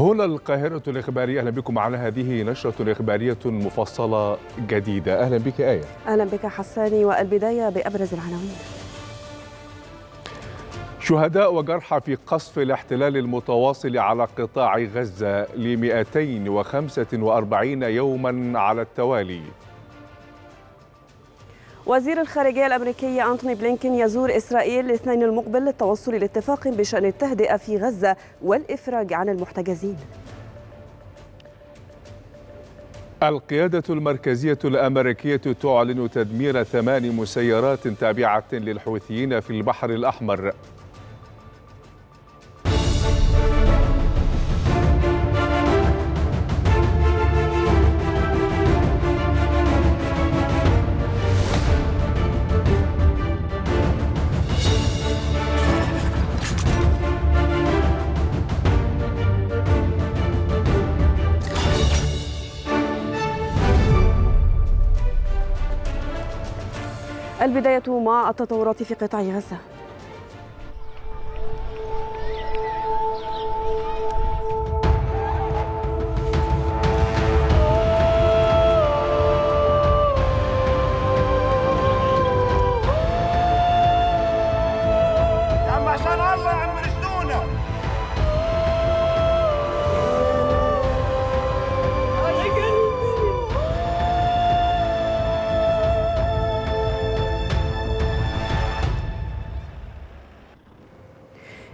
هنا القاهرة الإخبارية، أهلا بكم على هذه نشرة إخبارية مفصلة جديدة. أهلا بك آية. أهلا بك حساني، والبداية بأبرز العناوين. شهداء وجرحى في قصف الاحتلال المتواصل على قطاع غزة ل 245 يوما على التوالي. وزير الخارجية الأمريكي أنتوني بلينكن يزور إسرائيل الاثنين المقبل للتوصل لاتفاق بشأن التهدئة في غزة والإفراج عن المحتجزين. القيادة المركزية الأمريكية تعلن تدمير 8 مسيرات تابعة للحوثيين في البحر الأحمر. البداية مع التطورات في قطاع غزة.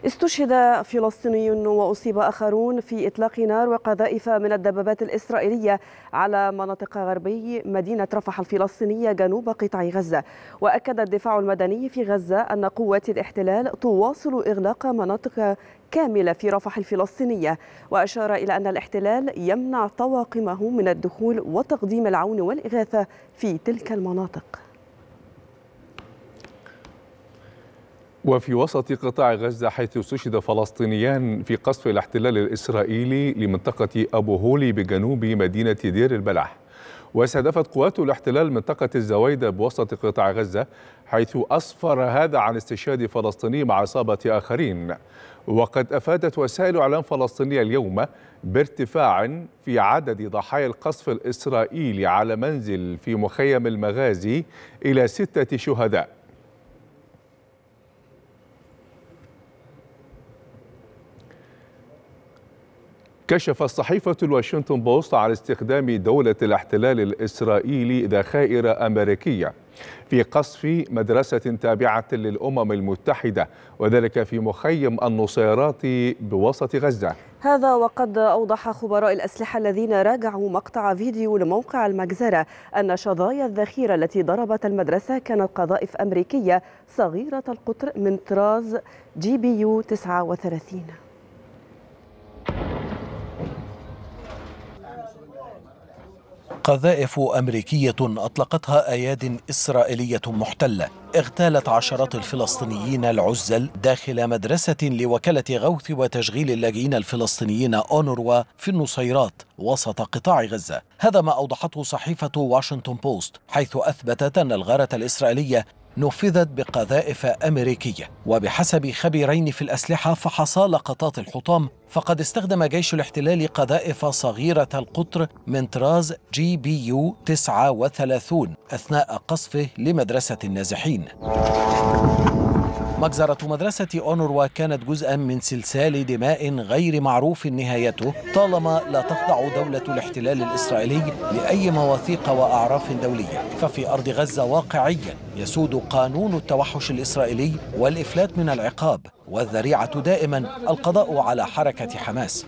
استشهد فلسطيني وأصيب آخرون في إطلاق نار وقذائف من الدبابات الإسرائيلية على مناطق غربي مدينة رفح الفلسطينية جنوب قطاع غزة. وأكد الدفاع المدني في غزة أن قوات الاحتلال تواصل إغلاق مناطق كاملة في رفح الفلسطينية، وأشار إلى أن الاحتلال يمنع طواقمه من الدخول وتقديم العون والإغاثة في تلك المناطق. وفي وسط قطاع غزة حيث استشهد فلسطينيان في قصف الاحتلال الإسرائيلي لمنطقة أبو هولي بجنوب مدينة دير البلح، واستهدفت قوات الاحتلال منطقة الزويدة بوسط قطاع غزة، حيث أسفر هذا عن استشهاد فلسطيني مع إصابة آخرين. وقد أفادت وسائل إعلام فلسطينية اليوم بارتفاع في عدد ضحايا القصف الإسرائيلي على منزل في مخيم المغازي إلى 6 شهداء. كشف الصحيفة الواشنطن بوست عن استخدام دولة الاحتلال الإسرائيلي ذخائر أمريكية في قصف مدرسة تابعة للأمم المتحدة، وذلك في مخيم النصيرات بوسط غزة. هذا وقد أوضح خبراء الأسلحة الذين راجعوا مقطع فيديو لموقع المجزرة أن شظايا الذخيرة التي ضربت المدرسة كانت قذائف أمريكية صغيرة القطر من طراز جي بي يو 39. قذائف أمريكية أطلقتها أياد إسرائيلية محتلة اغتالت عشرات الفلسطينيين العزل داخل مدرسة لوكالة غوث وتشغيل اللاجئين الفلسطينيين أونروا في النصيرات وسط قطاع غزة. هذا ما أوضحته صحيفة واشنطن بوست، حيث أثبتت أن الغارة الإسرائيلية نفذت بقذائف أمريكية، وبحسب خبيرين في الأسلحة فحصى لقطات الحطام فقد استخدم جيش الاحتلال قذائف صغيرة القطر من طراز جي بي يو 39 أثناء قصفه لمدرسة النازحين. مجزرة مدرسة أونروا كانت جزءا من سلسال دماء غير معروف نهايته، طالما لا تخضع دولة الاحتلال الإسرائيلي لأي مواثيق وأعراف دولية. ففي أرض غزة واقعيا يسود قانون التوحش الإسرائيلي والإفلات من العقاب، والذريعة دائما القضاء على حركة حماس.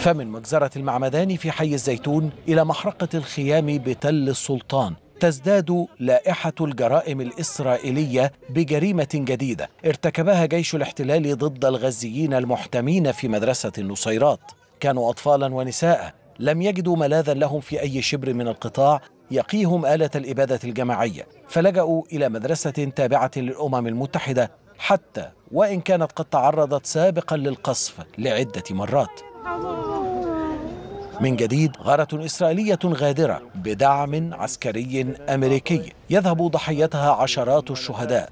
فمن مجزرة المعمدان في حي الزيتون إلى محرقة الخيام بتل السلطان تزداد لائحة الجرائم الإسرائيلية بجريمة جديدة ارتكبها جيش الاحتلال ضد الغزيين المحتمين في مدرسة النصيرات. كانوا أطفالا ونساء لم يجدوا ملاذا لهم في أي شبر من القطاع يقيهم آلة الإبادة الجماعية، فلجأوا إلى مدرسة تابعة للأمم المتحدة، حتى وإن كانت قد تعرضت سابقا للقصف لعدة مرات. من جديد غارة إسرائيلية غادرة بدعم عسكري أمريكي يذهب ضحيتها عشرات الشهداء،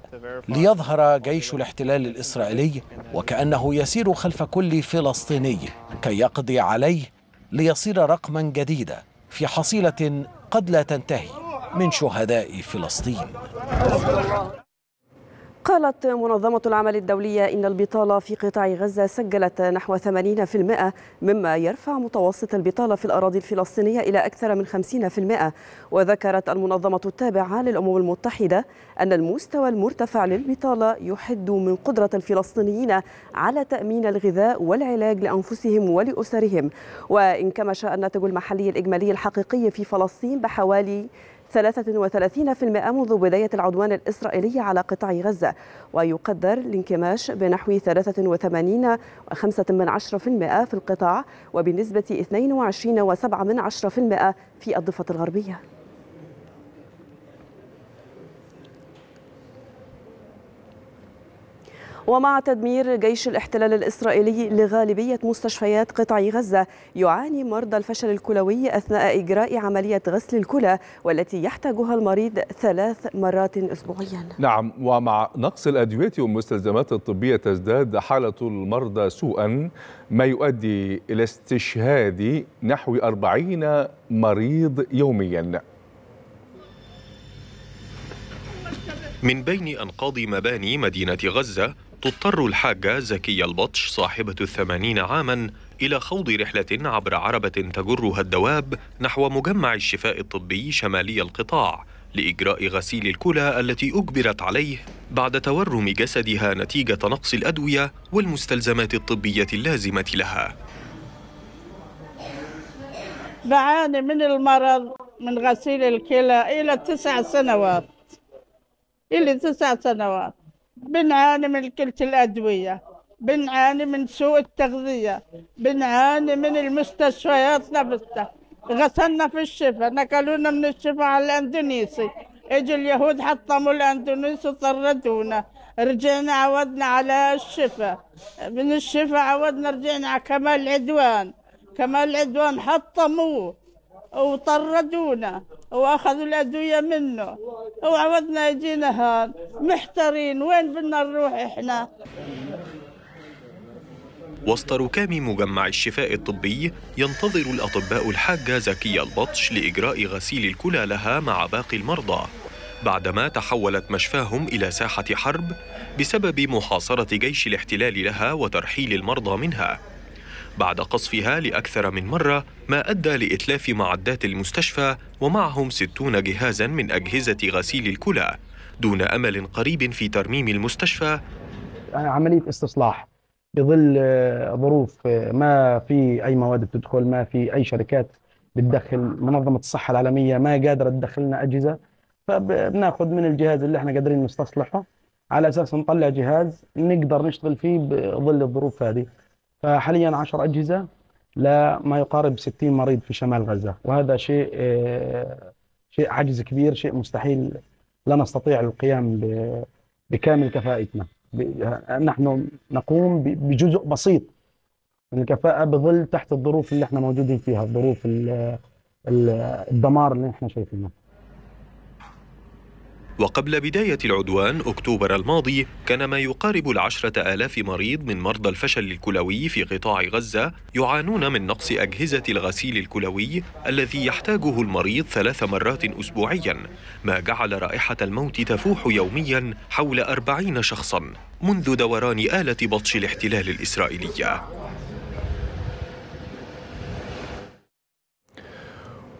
ليظهر جيش الاحتلال الإسرائيلي وكأنه يسير خلف كل فلسطيني كي يقضي عليه، ليصير رقما جديدا في حصيلة قد لا تنتهي من شهداء فلسطين. قالت منظمة العمل الدولية إن البطالة في قطاع غزة سجلت نحو 80%، مما يرفع متوسط البطالة في الأراضي الفلسطينية إلى أكثر من 50%. وذكرت المنظمة التابعة للأمم المتحدة أن المستوى المرتفع للبطالة يحد من قدرة الفلسطينيين على تأمين الغذاء والعلاج لأنفسهم ولأسرهم، وانكمش الناتج المحلي الإجمالي الحقيقي في فلسطين بحوالي 33% منذ بداية العدوان الإسرائيلي على قطاع غزة، ويقدر الانكماش بنحو 83.5% في القطاع وبنسبة 22.7% في الضفة الغربية. ومع تدمير جيش الاحتلال الإسرائيلي لغالبية مستشفيات قطاع غزة، يعاني مرضى الفشل الكلوي أثناء إجراء عملية غسل الكلى والتي يحتاجها المريض 3 مرات أسبوعيا. نعم، ومع نقص الأدوية والمستلزمات الطبية تزداد حالة المرضى سوءا، ما يؤدي إلى استشهاد نحو 40 مريض يوميا. من بين أنقاض مباني مدينة غزة تضطر الحاجة زكية البطش صاحبة 80 عاما إلى خوض رحلة عبر عربة تجرها الدواب نحو مجمع الشفاء الطبي شمالي القطاع لإجراء غسيل الكلى التي أجبرت عليه بعد تورم جسدها نتيجة نقص الأدوية والمستلزمات الطبية اللازمة لها. بعاني من المرض من غسيل الكلى إلى 9 سنوات. إلي 9 سنوات بنعاني من قلة الأدوية، بنعاني من سوء التغذية، بنعاني من المستشفيات نفسها. غسلنا في الشفا، نقلونا من الشفا على الأندونيسي، اجوا اليهود حطموا الأندونيسي وطردونا، رجعنا عودنا على الشفا، من الشفا عودنا رجعنا على كمال عدوان حطموه وطردونا واخذوا الادويه منه وعودنا يجينا هان محتارين وين بدنا نروح احنا. وسط ركام مجمع الشفاء الطبي ينتظر الاطباء الحاجه زكيه البطش لاجراء غسيل الكلى لها مع باقي المرضى بعدما تحولت مشفاهم الى ساحه حرب بسبب محاصره جيش الاحتلال لها وترحيل المرضى منها بعد قصفها لأكثر من مرة، ما أدى لإتلاف معدات المستشفى ومعهم 60 جهازاً من أجهزة غسيل الكلى دون أمل قريب في ترميم المستشفى. عملية استصلاح بظل ظروف ما في أي مواد بتدخل، ما في أي شركات بتدخل، منظمة الصحة العالمية ما قادرة تدخلنا أجهزة، فبناخذ من الجهاز اللي احنا قادرين نستصلحه على أساس نطلع جهاز نقدر نشتغل فيه بظل الظروف هذه. فحاليا 10 أجهزة لما يقارب 60 مريض في شمال غزة، وهذا شيء عجز كبير، شيء مستحيل، لا نستطيع القيام بكامل كفاءتنا. نحن نقوم بجزء بسيط من الكفاءة بظل تحت الظروف اللي احنا موجودين فيها، ظروف الدمار اللي احنا شايفينه. وقبل بداية العدوان أكتوبر الماضي كان ما يقارب 10,000 مريض من مرضى الفشل الكلوي في قطاع غزة يعانون من نقص أجهزة الغسيل الكلوي الذي يحتاجه المريض 3 مرات أسبوعياً، ما جعل رائحة الموت تفوح يومياً حول 40 شخصاً منذ دوران آلة بطش الاحتلال الإسرائيلية.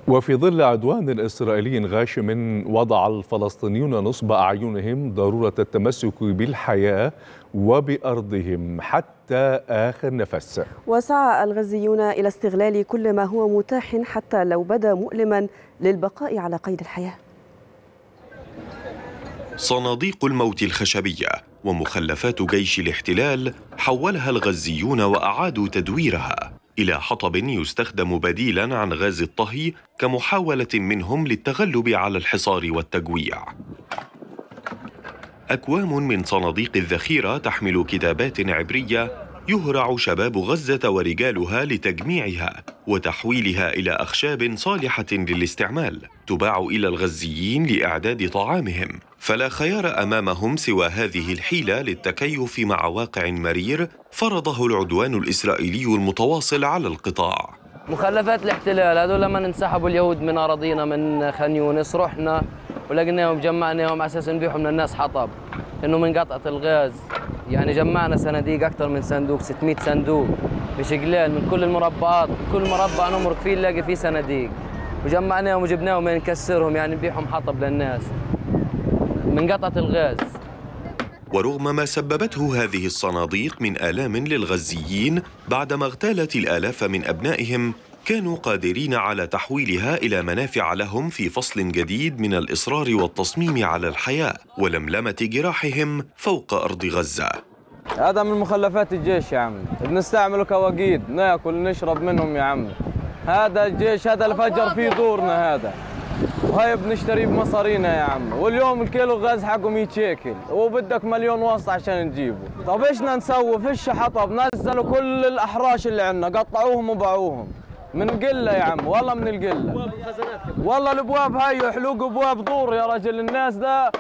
وفي ظل عدوان إسرائيلي غاشم، وضع الفلسطينيون نصب أعينهم ضرورة التمسك بالحياة وبأرضهم حتى آخر نفس. وسعى الغزيون إلى استغلال كل ما هو متاح حتى لو بدا مؤلما للبقاء على قيد الحياة. صناديق الموت الخشبية ومخلفات جيش الاحتلال حولها الغزيون وأعادوا تدويرها إلى حطب يستخدم بديلاً عن غاز الطهي كمحاولة منهم للتغلب على الحصار والتجويع. أكوام من صناديق الذخيرة تحمل كتابات عبرية يهرع شباب غزة ورجالها لتجميعها وتحويلها إلى أخشاب صالحة للاستعمال تباع إلى الغزيين لإعداد طعامهم، فلا خيار أمامهم سوى هذه الحيلة للتكيف مع واقع مرير فرضه العدوان الإسرائيلي المتواصل على القطاع. مخلفات الاحتلال هذول لما انسحبوا اليهود من أراضينا من خان يونس رحنا ولقيناهم جمعناهم على أساس نبيعهم للناس حطب، إنه من قطعة الغاز يعني جمعنا صناديق أكثر من صندوق، 600 صندوق مش قليل، من كل المربعات كل مربع نمرق فيه نلاقي فيه صناديق، وجمعناهم وجبناهم نكسرهم يعني نبيعهم حطب للناس من قطعة الغاز. ورغم ما سببته هذه الصناديق من آلام للغزيين بعدما اغتالت الآلاف من أبنائهم، كانوا قادرين على تحويلها إلى منافع لهم في فصل جديد من الإصرار والتصميم على الحياة ولملمة جراحهم فوق أرض غزة. هذا من مخلفات الجيش يا عمي، بنستعمله كواقيد، ناكل نشرب منهم يا عمي. هذا الجيش هذا الفجر فيه دورنا هذا، وهي بنشتري بمصارينا يا عمي، واليوم الكيلو غاز حقه 100 شيكل وبدك مليون وسط عشان نجيبه. طب ايش بدنا نسوي؟ فيش حطب، نزلوا كل الأحراش اللي عندنا، قطعوهم وباعوهم. من القلة يا عم، والله من القلة، والله الابواب هاي حلوق ابواب دور يا رجل، الناس ده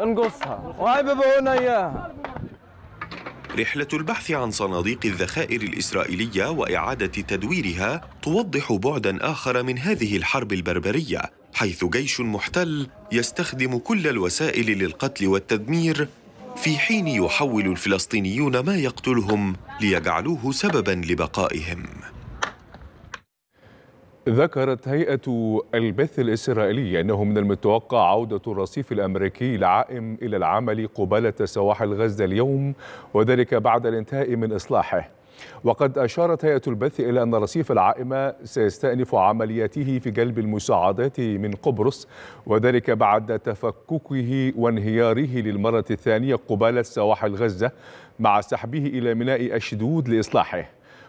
نقصها وهي ببيعونا اياها. رحلة البحث عن صناديق الذخائر الإسرائيلية وإعادة تدويرها توضح بعداً آخر من هذه الحرب البربرية، حيث جيش محتل يستخدم كل الوسائل للقتل والتدمير، في حين يحول الفلسطينيون ما يقتلهم ليجعلوه سبباً لبقائهم. ذكرت هيئة البث الإسرائيلية أنه من المتوقع عودة الرصيف الأمريكي العائم إلى العمل قبالة سواحل غزة اليوم، وذلك بعد الانتهاء من إصلاحه. وقد أشارت هيئة البث إلى أن الرصيف العائم سيستأنف عملياته في جلب المساعدات من قبرص، وذلك بعد تفككه وانهياره للمرة الثانية قبالة سواحل غزة مع سحبه إلى ميناء أشدود لإصلاحه.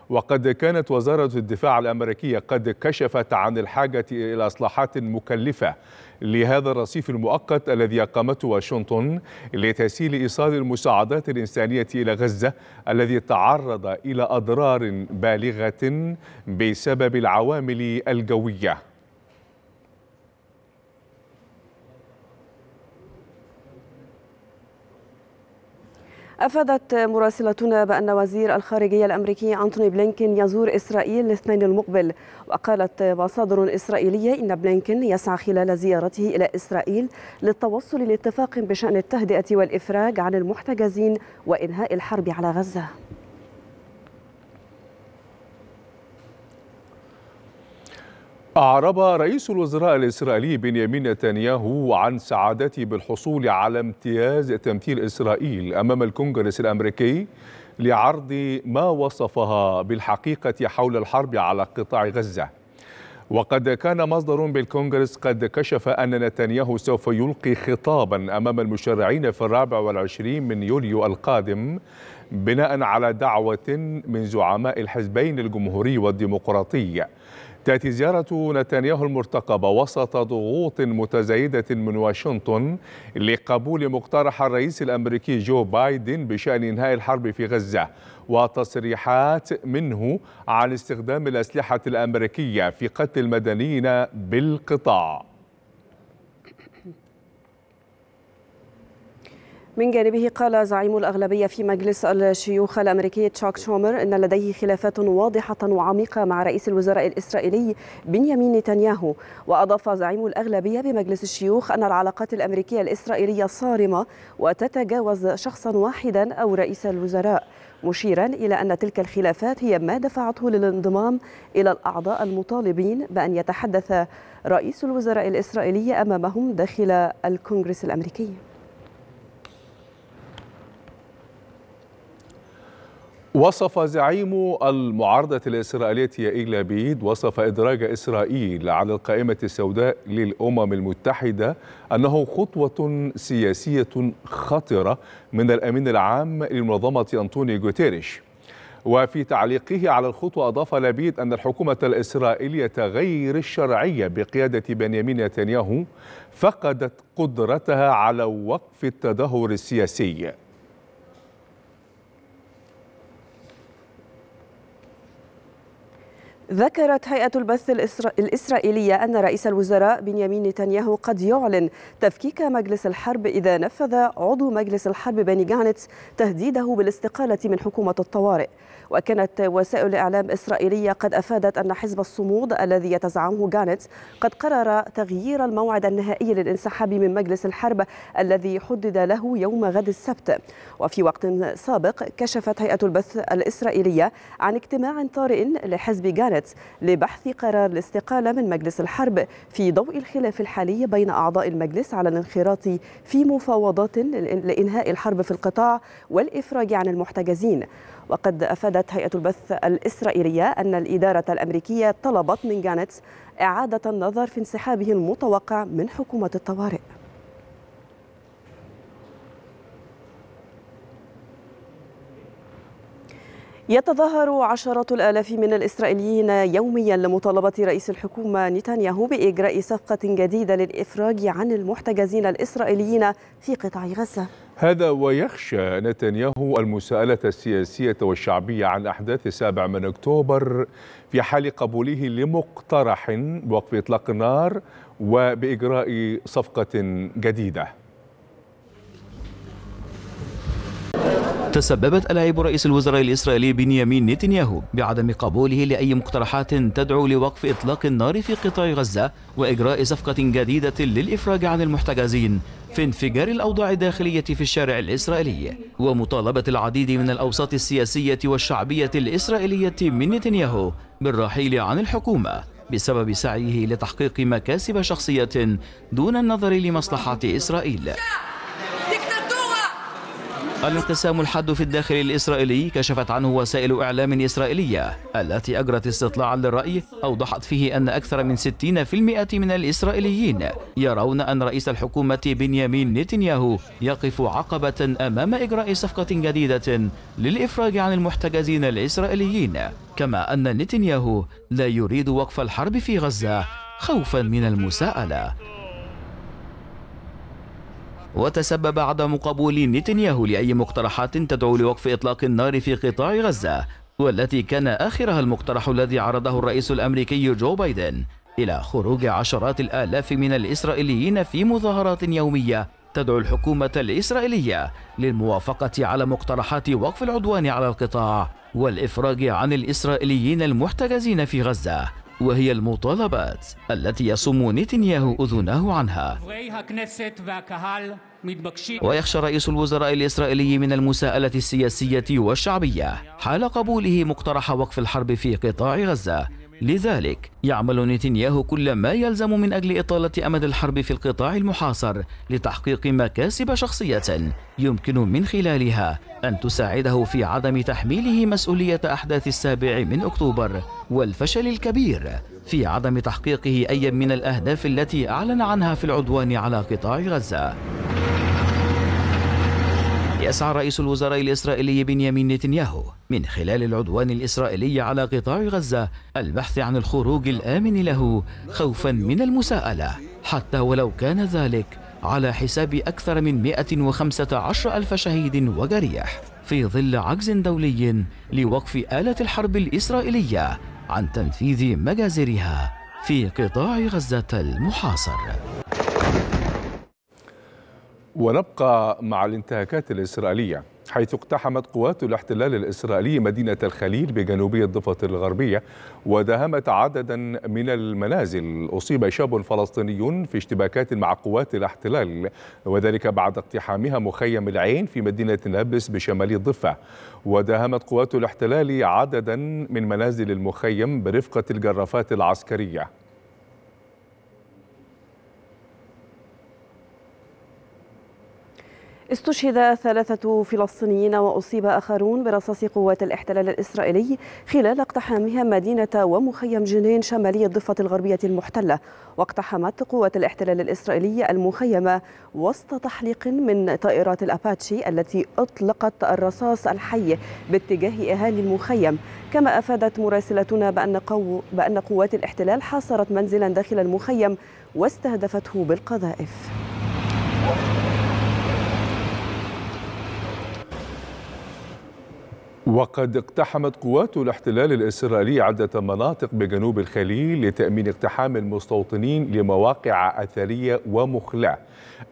وقد كانت وزارة الدفاع الأمريكية قد كشفت عن الحاجة إلى إصلاحات مكلفة لهذا الرصيف المؤقت الذي أقامته واشنطن لتسهيل إيصال المساعدات الإنسانية إلى غزة، الذي تعرض إلى أضرار بالغة بسبب العوامل الجوية. أفادت مراسلتنا بأن وزير الخارجية الأمريكي أنتوني بلينكن يزور إسرائيل الاثنين المقبل، وقالت مصادر إسرائيلية إن بلينكن يسعى خلال زيارته إلى إسرائيل للتوصل لاتفاق بشأن التهدئة والإفراج عن المحتجزين وإنهاء الحرب على غزة. أعرب رئيس الوزراء الإسرائيلي بنيامين نتنياهو عن سعادته بالحصول على امتياز تمثيل إسرائيل أمام الكونغرس الأمريكي لعرض ما وصفها بالحقيقة حول الحرب على قطاع غزة. وقد كان مصدر بالكونغرس قد كشف أن نتنياهو سوف يلقي خطابا أمام المشرعين في 24 من يوليو القادم، بناء على دعوة من زعماء الحزبين الجمهوري والديمقراطي. تأتي زيارة نتنياهو المرتقبة وسط ضغوط متزايدة من واشنطن لقبول مقترح الرئيس الأمريكي جو بايدن بشأن إنهاء الحرب في غزة، وتصريحات منه عن استخدام الأسلحة الأمريكية في قتل المدنيين بالقطاع. من جانبه قال زعيم الأغلبية في مجلس الشيوخ الأمريكي تشاك شومر إن لديه خلافات واضحة وعميقة مع رئيس الوزراء الإسرائيلي بنيامين نتنياهو. وأضاف زعيم الأغلبية بمجلس الشيوخ أن العلاقات الأمريكية الإسرائيلية صارمة وتتجاوز شخصا واحدا أو رئيس الوزراء، مشيرا إلى أن تلك الخلافات هي ما دفعته للانضمام إلى الأعضاء المطالبين بأن يتحدث رئيس الوزراء الإسرائيلي أمامهم داخل الكونغرس الأمريكي. وصف زعيم المعارضة الإسرائيلية يائير لابيد إدراج إسرائيل على القائمة السوداء للأمم المتحدة أنه خطوة سياسية خطرة من الأمين العام لمنظمة أنطوني جوتيريش. وفي تعليقه على الخطوة أضاف لابيد أن الحكومة الإسرائيلية غير الشرعية بقيادة بنيامين نتنياهو فقدت قدرتها على وقف التدهور السياسي. ذكرت هيئة البث الإسرائيلية أن رئيس الوزراء بنيامين نتنياهو قد يعلن تفكيك مجلس الحرب إذا نفذ عضو مجلس الحرب بيني غانتس تهديده بالاستقالة من حكومة الطوارئ. وكانت وسائل إعلام إسرائيلية قد أفادت أن حزب الصمود الذي يتزعمه غانتس قد قرر تغيير الموعد النهائي للانسحاب من مجلس الحرب الذي حدد له يوم غد السبت. وفي وقت سابق كشفت هيئة البث الإسرائيلية عن اجتماع طارئ لحزب غانتس لبحث قرار الاستقالة من مجلس الحرب في ضوء الخلاف الحالي بين أعضاء المجلس على الانخراط في مفاوضات لإنهاء الحرب في القطاع والإفراج عن المحتجزين. وقد أفادت هيئة البث الإسرائيلية أن الإدارة الأمريكية طلبت من غانتس إعادة النظر في انسحابه المتوقع من حكومة الطوارئ. يتظاهر عشرات الآلاف من الإسرائيليين يوميا لمطالبة رئيس الحكومة نتنياهو بإجراء صفقة جديدة للإفراج عن المحتجزين الإسرائيليين في قطاع غزة. هذا ويخشى نتنياهو المساءلة السياسية والشعبية عن أحداث 7 أكتوبر في حال قبوله لمقترح بوقف إطلاق النار وبإجراء صفقة جديدة. تسببت ألاعيب رئيس الوزراء الإسرائيلي بنيامين نتنياهو بعدم قبوله لأي مقترحات تدعو لوقف إطلاق النار في قطاع غزة وإجراء صفقة جديدة للإفراج عن المحتجزين في انفجار الأوضاع الداخلية في الشارع الإسرائيلي ومطالبة العديد من الأوساط السياسية والشعبية الإسرائيلية من نتنياهو بالرحيل عن الحكومة بسبب سعيه لتحقيق مكاسب شخصية دون النظر لمصلحة إسرائيل. الانقسام الحاد في الداخل الإسرائيلي كشفت عنه وسائل إعلام إسرائيلية التي أجرت استطلاعا للرأي أوضحت فيه أن أكثر من 60% من الإسرائيليين يرون أن رئيس الحكومة بنيامين نتنياهو يقف عقبة أمام إجراء صفقة جديدة للإفراج عن المحتجزين الإسرائيليين، كما أن نتنياهو لا يريد وقف الحرب في غزة خوفا من المساءلة. وتسبب عدم قبول نتنياهو لأي مقترحات تدعو لوقف إطلاق النار في قطاع غزة، والتي كان آخرها المقترح الذي عرضه الرئيس الأمريكي جو بايدن، إلى خروج عشرات الآلاف من الإسرائيليين في مظاهرات يومية تدعو الحكومة الإسرائيلية للموافقة على مقترحات وقف العدوان على القطاع والإفراج عن الإسرائيليين المحتجزين في غزة، وهي المطالبات التي يصم نتنياهو أذناه عنها. ويخشى رئيس الوزراء الإسرائيلي من المساءلة السياسية والشعبية حال قبوله مقترح وقف الحرب في قطاع غزة، لذلك يعمل نتنياهو كل ما يلزم من أجل إطالة أمد الحرب في القطاع المحاصر لتحقيق مكاسب شخصية يمكن من خلالها أن تساعده في عدم تحميله مسؤولية أحداث 7 أكتوبر والفشل الكبير في عدم تحقيقه أي من الأهداف التي أعلن عنها في العدوان على قطاع غزة. يسعى رئيس الوزراء الإسرائيلي بنيامين نتنياهو من خلال العدوان الإسرائيلي على قطاع غزة البحث عن الخروج الآمن له خوفا من المساءلة، حتى ولو كان ذلك على حساب أكثر من 115 ألف شهيد وجريح، في ظل عجز دولي لوقف آلة الحرب الإسرائيلية عن تنفيذ مجازرها في قطاع غزة المحاصر. ونبقى مع الانتهاكات الإسرائيلية، حيث اقتحمت قوات الاحتلال الإسرائيلي مدينة الخليل بجنوبي الضفة الغربية وداهمت عددا من المنازل. أصيب شاب فلسطيني في اشتباكات مع قوات الاحتلال، وذلك بعد اقتحامها مخيم العين في مدينة نابلس بشمال الضفة. وداهمت قوات الاحتلال عددا من منازل المخيم برفقة الجرافات العسكرية. استشهد 3 فلسطينيين وأصيب آخرون برصاص قوات الاحتلال الإسرائيلي خلال اقتحامها مدينة ومخيم جنين شمالي الضفة الغربية المحتلة. واقتحمت قوات الاحتلال الإسرائيلي المخيم وسط تحليق من طائرات الأباتشي التي أطلقت الرصاص الحي باتجاه أهالي المخيم. كما أفادت مراسلتنا بأن قوات الاحتلال حاصرت منزلا داخل المخيم واستهدفته بالقذائف. وقد اقتحمت قوات الاحتلال الإسرائيلي عدة مناطق بجنوب الخليل لتأمين اقتحام المستوطنين لمواقع أثرية ومخلة.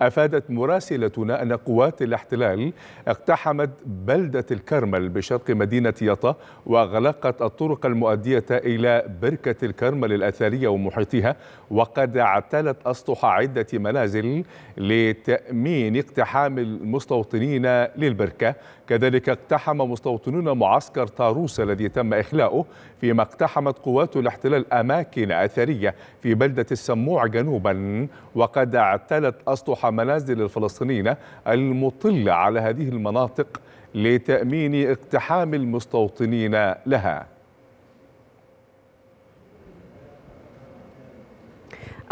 أفادت مراسلتنا أن قوات الاحتلال اقتحمت بلدة الكرمل بشرق مدينة يطا، وغلقت الطرق المؤدية إلى بركة الكرمل الأثرية ومحيطها، وقد اعتلت أسطح عدة منازل لتأمين اقتحام المستوطنين للبركة. كذلك اقتحم مستوطنون معسكر طاروس الذي تم إخلاؤه، فيما اقتحمت قوات الاحتلال أماكن أثرية في بلدة السموع جنوبا، وقد اعتلت أسطح منازل الفلسطينيين المطلة على هذه المناطق لتأمين اقتحام المستوطنين لها.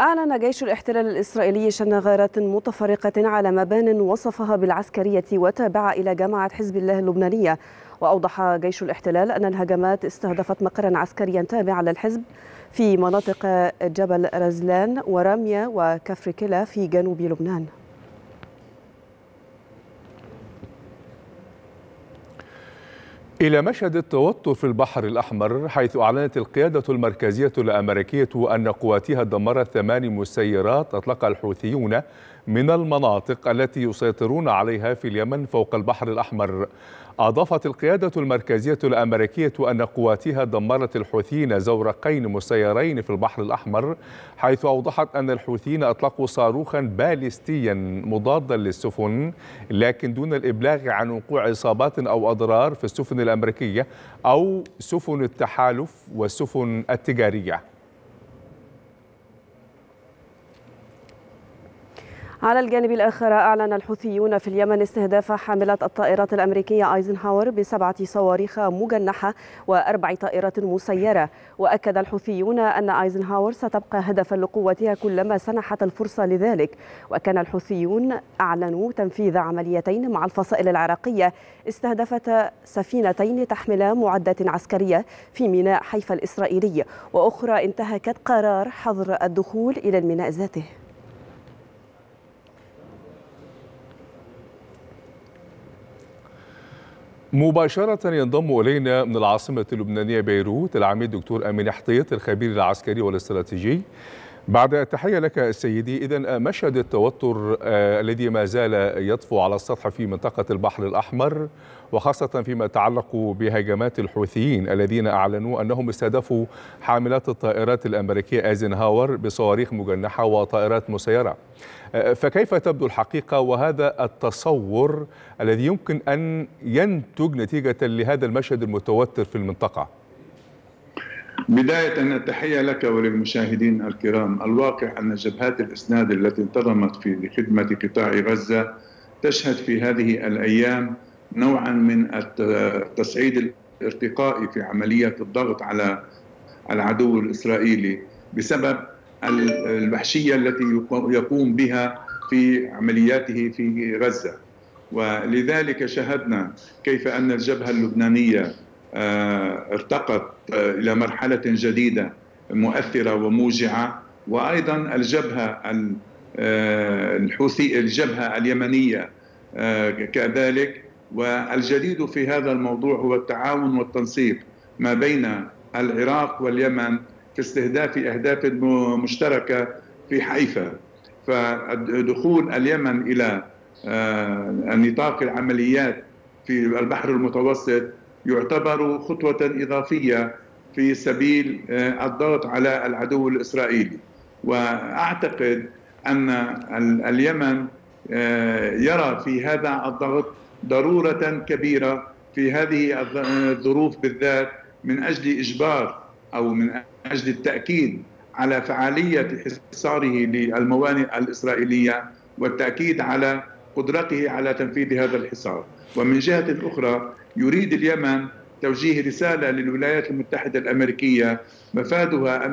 أعلن جيش الاحتلال الإسرائيلي شن غارات متفرقة على مبان وصفها بالعسكرية وتابعة إلى جامعة حزب الله اللبنانية. وأوضح جيش الاحتلال أن الهجمات استهدفت مقرا عسكريا تابعا للحزب في مناطق جبل رزلان ورامية وكفر كلا في جنوب لبنان. إلى مشهد التوتر في البحر الأحمر، حيث أعلنت القيادة المركزية الأمريكية أن قواتها دمرت 8 مسيرات أطلقها الحوثيون من المناطق التي يسيطرون عليها في اليمن فوق البحر الأحمر. أضافت القيادة المركزية الأمريكية أن قواتها دمرت الحوثيين زورقين مسيرين في البحر الأحمر، حيث أوضحت أن الحوثيين أطلقوا صاروخا باليستيا مضادا للسفن، لكن دون الإبلاغ عن وقوع إصابات أو أضرار في السفن الأمريكية أو سفن التحالف والسفن التجارية. على الجانب الآخر، أعلن الحوثيون في اليمن استهداف حاملة الطائرات الأمريكية آيزنهاور ب7 صواريخ مجنحة و4 طائرات مسيرة. وأكد الحوثيون أن آيزنهاور ستبقى هدفا لقوتها كلما سنحت الفرصة لذلك. وكان الحوثيون أعلنوا تنفيذ عمليتين مع الفصائل العراقية استهدفت سفينتين تحمل معدات عسكرية في ميناء حيفا الإسرائيلي، وأخرى انتهكت قرار حظر الدخول إلى الميناء ذاته. مباشرة ينضم إلينا من العاصمة اللبنانية بيروت العميد دكتور أمين حطيط الخبير العسكري والاستراتيجي. بعد التحية لك سيدي، إذن مشهد التوتر الذي ما زال يطفو على السطح في منطقة البحر الأحمر، وخاصة فيما يتعلق بهجمات الحوثيين الذين أعلنوا أنهم استهدفوا حاملات الطائرات الأمريكية آيزنهاور بصواريخ مجنحة وطائرات مسيرة، فكيف تبدو الحقيقة وهذا التصور الذي يمكن أن ينتج نتيجة لهذا المشهد المتوتر في المنطقة؟ بداية التحية لك وللمشاهدين الكرام. الواقع أن جبهات الإسناد التي انتظمت في خدمة قطاع غزة تشهد في هذه الأيام نوعا من التصعيد الارتقائي في عملية الضغط على العدو الإسرائيلي بسبب الوحشية التي يقوم بها في عملياته في غزة. ولذلك شاهدنا كيف أن الجبهة اللبنانية ارتقت إلى مرحلة جديدة مؤثرة وموجعة، وأيضا الجبهة الحوثي الجبهة اليمنية كذلك. والجديد في هذا الموضوع هو التعاون والتنسيق ما بين العراق واليمن في استهداف أهداف مشتركة في حيفا. فدخول اليمن إلى نطاق العمليات في البحر المتوسط يعتبر خطوة إضافية في سبيل الضغط على العدو الإسرائيلي. وأعتقد أن اليمن يرى في هذا الضغط ضرورة كبيرة في هذه الظروف بالذات من أجل إجبار أو من أجل التأكيد على فعالية حصاره للموانئ الإسرائيلية والتأكيد على قدرته على تنفيذ هذا الحصار. ومن جهة أخرى يريد اليمن توجيه رسالة للولايات المتحدة الأمريكية مفادها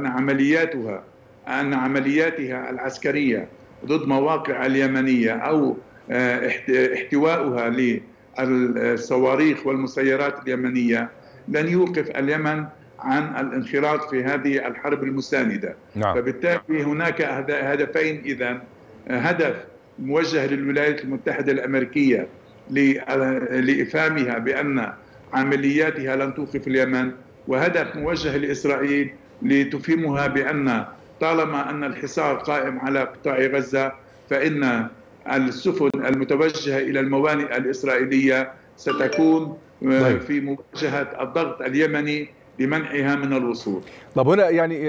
أن عملياتها العسكرية ضد مواقع اليمنية أو احتواؤها للصواريخ والمسيرات اليمنية لن يوقف اليمن عن الانخراط في هذه الحرب المساندة. فبالتالي هناك هدفين إذن، هدف موجه للولايات المتحدة الأمريكية لإفهامها بأن عملياتها لن توقف اليمن، وهدف موجه لإسرائيل لتفهمها بأن طالما أن الحصار قائم على قطاع غزة فإن السفن المتوجهة إلى الموانئ الإسرائيلية ستكون في مواجهة الضغط اليمني لمنعها من الوصول. طب هنا يعني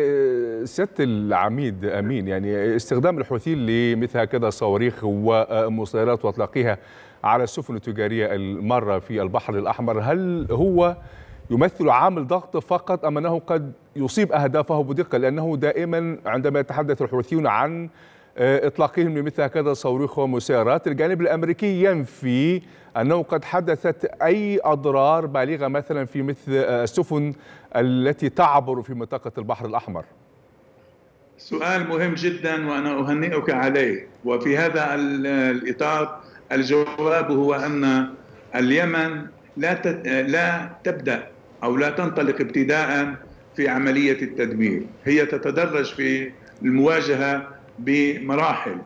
سيادة العميد أمين، يعني استخدام الحوثيين لمثل هكذا صواريخ ومسيرات وإطلاقها على السفن التجارية المارة في البحر الأحمر، هل هو يمثل عامل ضغط فقط أم أنه قد يصيب أهدافه بدقة؟ لأنه دائما عندما يتحدث الحوثيون عن إطلاقهم لمثل هكذا صواريخ ومسيرات، الجانب الأمريكي ينفي أنه قد حدثت أي أضرار بالغة مثلا في مثل السفن التي تعبر في منطقة البحر الأحمر. سؤال مهم جدا وأنا أهنئك عليه، وفي هذا الإطار الجواب هو أن اليمن لا تبدأ أو لا تنطلق ابتداء في عملية التدمير، هي تتدرج في المواجهة بمراحل،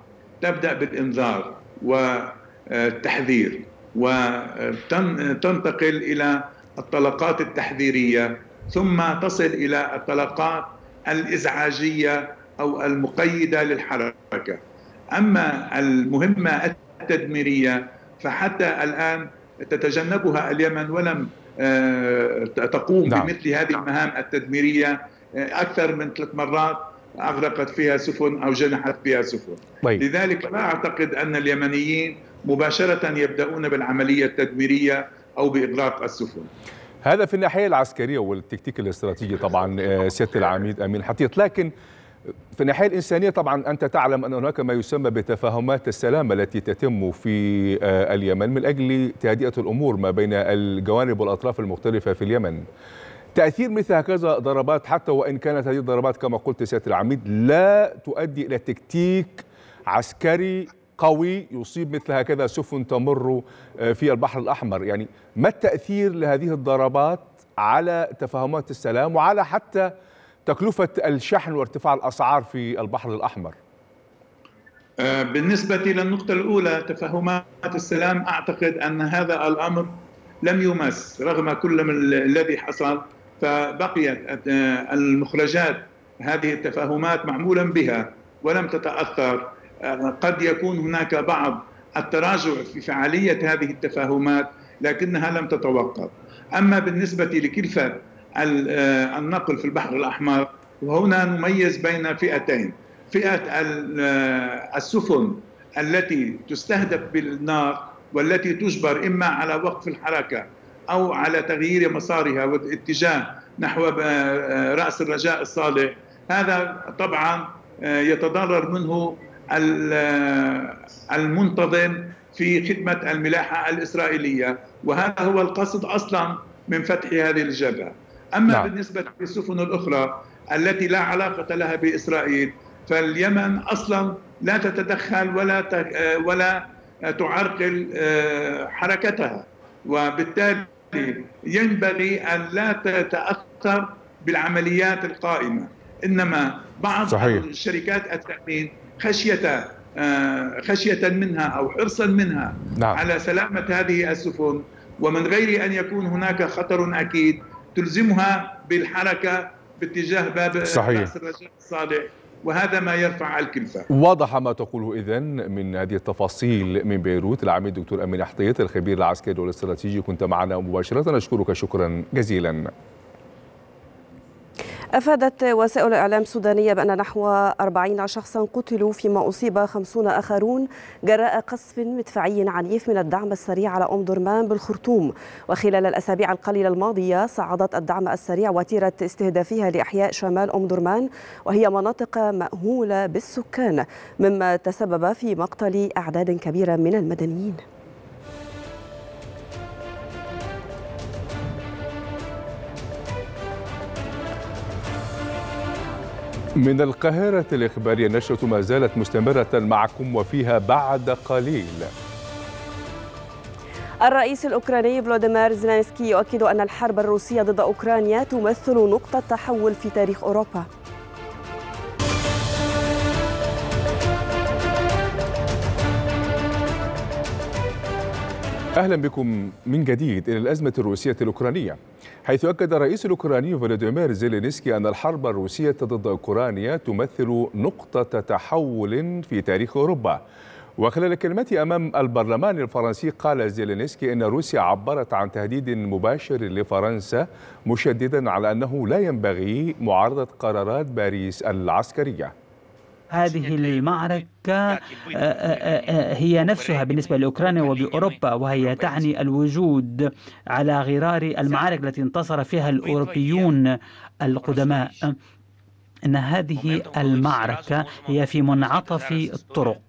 تبدأ بالإنذار والتحذير وتنتقل إلى الطلقات التحذيرية ثم تصل إلى الطلقات الإزعاجية أو المقيدة للحركة. أما المهمة التدميرية فحتى الآن تتجنبها اليمن ولم تقوم بمثل هذه المهام التدميرية أكثر من 3 مرات أغرقت فيها سفن أو جنحت فيها سفن. لذلك لا أعتقد أن اليمنيين مباشرة يبدأون بالعملية التدميرية أو بإغلاق السفن. هذا في الناحية العسكرية والتكتيك الاستراتيجي طبعا سيادة العميد أمين حطيط، لكن في الناحية الإنسانية طبعا أنت تعلم أن هناك ما يسمى بتفاهمات السلام التي تتم في اليمن من أجل تهدئة الأمور ما بين الجوانب والأطراف المختلفة في اليمن. تأثير مثل هكذا ضربات حتى وإن كانت هذه الضربات كما قلت سيادة العميد لا تؤدي إلى تكتيك عسكري قوي يصيب مثل هكذا سفن تمر في البحر الأحمر، يعني ما التأثير لهذه الضربات على تفاهمات السلام وعلى حتى تكلفة الشحن وارتفاع الأسعار في البحر الأحمر؟ بالنسبة للنقطة الأولى تفاهمات السلام أعتقد أن هذا الأمر لم يمس رغم كل الذي حصل، فبقيت المخرجات هذه التفاهمات معمولا بها ولم تتأثر. قد يكون هناك بعض التراجع في فعالية هذه التفاهمات لكنها لم تتوقف. أما بالنسبة لكلفة النقل في البحر الأحمر وهنا نميز بين فئتين، فئة السفن التي تستهدف بالنار والتي تجبر إما على وقف الحركة أو على تغيير مسارها والاتجاه نحو رأس الرجاء الصالح، هذا طبعا يتضرر منه المنتظم في خدمة الملاحة الإسرائيلية وهذا هو القصد أصلا من فتح هذه الجبهة. أما بالنسبة للسفن الأخرى التي لا علاقة لها بإسرائيل فاليمن أصلا لا تتدخل ولا تعرقل حركتها، وبالتالي ينبغي أن لا تتأثر بالعمليات القائمة. إنما بعض شركات التأمين خشية منها أو حرصا منها على سلامة هذه السفن ومن غير أن يكون هناك خطر أكيد تلزمها بالحركة باتجاه باب رأس الرجاء الصالح وهذا ما يرفع الكلفة. واضح ما تقوله إذن من هذه التفاصيل من بيروت. العميد دكتور أمين حطيط الخبير العسكري والاستراتيجي كنت معنا مباشرة، أشكرك شكرا جزيلا. أفادت وسائل الإعلام السودانية بأن نحو 40 شخصا قتلوا فيما أصيب 50 آخرون جراء قصف مدفعي عنيف من الدعم السريع على أم درمان بالخرطوم. وخلال الأسابيع القليلة الماضية صعدت الدعم السريع وتيرة استهدافها لأحياء شمال أم درمان وهي مناطق مأهولة بالسكان مما تسبب في مقتل أعداد كبيرة من المدنيين. من القاهرة الإخبارية نشرة ما زالت مستمرة معكم وفيها بعد قليل. الرئيس الأوكراني فلاديمير زيلينسكي يؤكد أن الحرب الروسية ضد أوكرانيا تمثل نقطة تحول في تاريخ أوروبا. أهلا بكم من جديد إلى الأزمة الروسية الأوكرانية، حيث أكد الرئيس الأوكراني فلاديمير زيلينسكي أن الحرب الروسية ضد أوكرانيا تمثل نقطة تحول في تاريخ أوروبا. وخلال كلمته أمام البرلمان الفرنسي قال زيلينسكي إن روسيا عبرت عن تهديد مباشر لفرنسا، مشددا على أنه لا ينبغي معارضة قرارات باريس العسكرية. هذه المعركة هي نفسها بالنسبة لأوكرانيا وبأوروبا، وهي تعني الوجود على غرار المعارك التي انتصر فيها الأوروبيون القدماء. إن هذه المعركة هي في منعطف الطرق،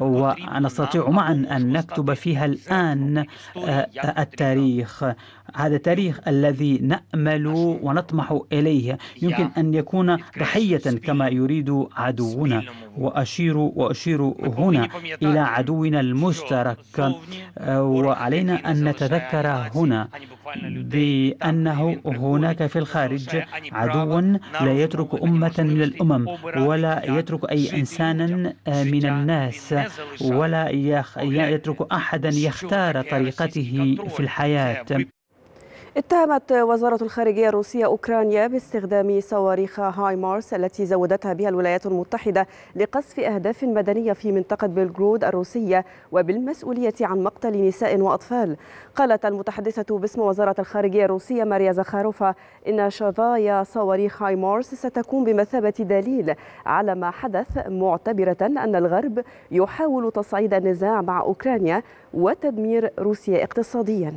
ونستطيع معا أن نكتب فيها الآن التاريخ، هذا التاريخ الذي نأمل ونطمح إليه. يمكن أن يكون ضحية كما يريد عدونا. وأشير هنا إلى عدونا المشترك، وعلينا أن نتذكر هنا بأنه هناك في الخارج عدو لا يترك أمة من الأمم، ولا يترك أي إنسانا من الناس، ولا يترك أحدا يختار طريقته في الحياة. اتهمت وزارة الخارجية الروسية أوكرانيا باستخدام صواريخ هاي مارس التي زودتها بها الولايات المتحدة لقصف أهداف مدنية في منطقة بلغراد الروسية، وبالمسؤولية عن مقتل نساء وأطفال. قالت المتحدثة باسم وزارة الخارجية الروسية ماريا زخاروفا إن شظايا صواريخ هاي مارس ستكون بمثابة دليل على ما حدث، معتبرة أن الغرب يحاول تصعيد النزاع مع أوكرانيا وتدمير روسيا اقتصادياً.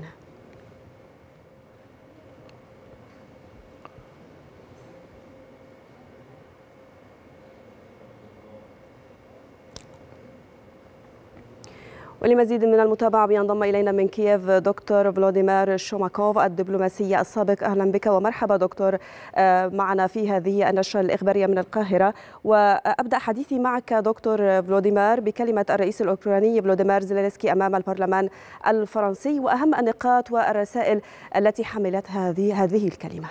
ولمزيد من المتابعة بينضم إلينا من كييف دكتور فلوديمير شوماكوف الدبلوماسي السابق. أهلا بك ومرحبا دكتور معنا في هذه النشرة الإخبارية من القاهرة. وأبدأ حديثي معك دكتور فلوديمير بكلمة الرئيس الأوكراني فلاديمير زيلينسكي أمام البرلمان الفرنسي، وأهم النقاط والرسائل التي حملت هذه الكلمة.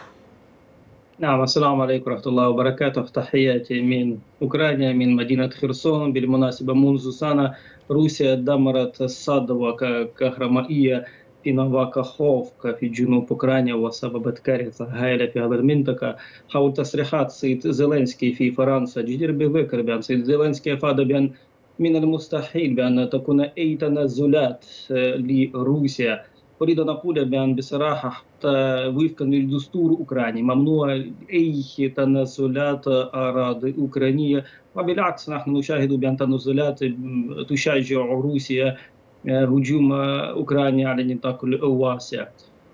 نعم، السلام عليكم ورحمة الله وبركاته. تحياتي من أوكرانيا، من مدينة خرسون. بالمناسبة منذ سنة روسيا دمرت الصدوة كهرمائية في نوفاكاخوفكا في جنوب أوكرانيا، وسببت كارثة هائلة في هذه المنطقة. حول تصريحات السيد زيلينسكي في فرنسا، جدير بالذكر بأن السيد زيلينسكي أفاد بأن من المستحيل بأن تكون أي تنازلات لروسيا. أريد أن أقول بأن بصراحة حتى وفقا للدستور الأوكراني ممنوع أي تنازلات أراضي أوكرانية، وبالعكس نحن نشاهد بأن تنازلات تشجع روسيا هجوم أوكرانيا على نطاق واسع.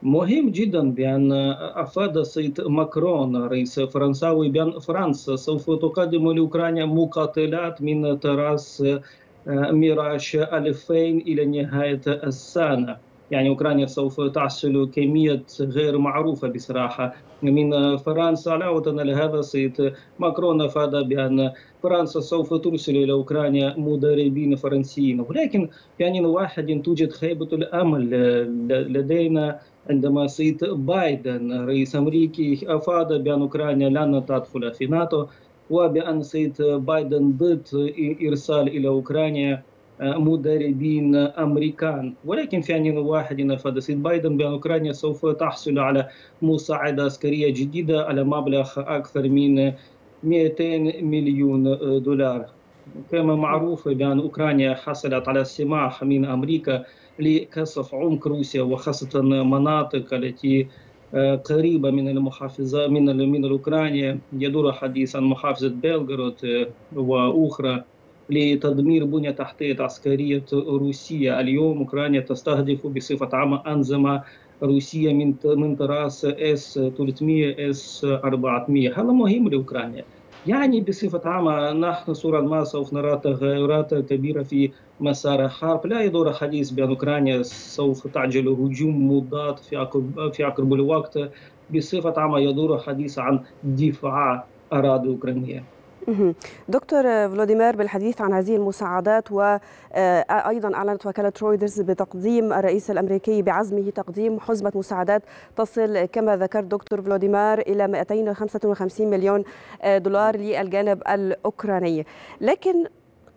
مهم جدا بأن أفاد السيد ماكرون رئيس فرنساوي بأن فرنسا سوف تقدم لأوكرانيا مقاتلات من طراز ميراش 2000 إلى نهاية السنة. يعني أوكرانيا سوف تحصل كمية غير معروفة بصراحة من فرنسا. علاوة على هذا السيد ماكرون أفاد بأن فرنسا سوف ترسل إلى أوكرانيا مدربين فرنسيين، ولكن يعني واحد توجد خيبة الأمل لدينا عندما السيد بايدن رئيس أمريكي أفاد بأن أوكرانيا لن تدخل في ناتو، وبأن السيد بايدن ضد إرسال إلى أوكرانيا مدربين أمريكان. ولكن في آن واحد أفاد السيد بايدن بأن أوكرانيا سوف تحصل على مساعدة عسكرية جديدة على مبلغ أكثر من 200 مليون دولار. كما معروف بأن أوكرانيا حصلت على سماح من أمريكا لكشف عمق روسيا، وخاصة مناطق التي قريبة من المحافظة من أوكرانيا. يدور حديث عن محافظة بلغراد وأخرى لتدمير بنية تحتية عسكرية روسية. اليوم أوكرانيا تستهدف بصفة عامة أنظمة روسية من طراز اس 300 اس 400. هذا مهم لأوكرانيا. يعني بصفة عامة نحن صورا ما سوف نرى تغيرات كبيرة في مسار الحرب. لا يدور حديث بأن أوكرانيا سوف تعجل هجوم مضاد في أقرب الوقت. بصفة عامة يدور حديث عن دفاع أراضي أوكرانيا. دكتور فلاديمير، بالحديث عن هذه المساعدات، وأيضا أعلنت وكالة رويترز بتقديم الرئيس الأمريكي بعزمه تقديم حزمة مساعدات تصل كما ذكرت دكتور فلاديمير إلى 255 مليون دولار للجانب الأوكراني. لكن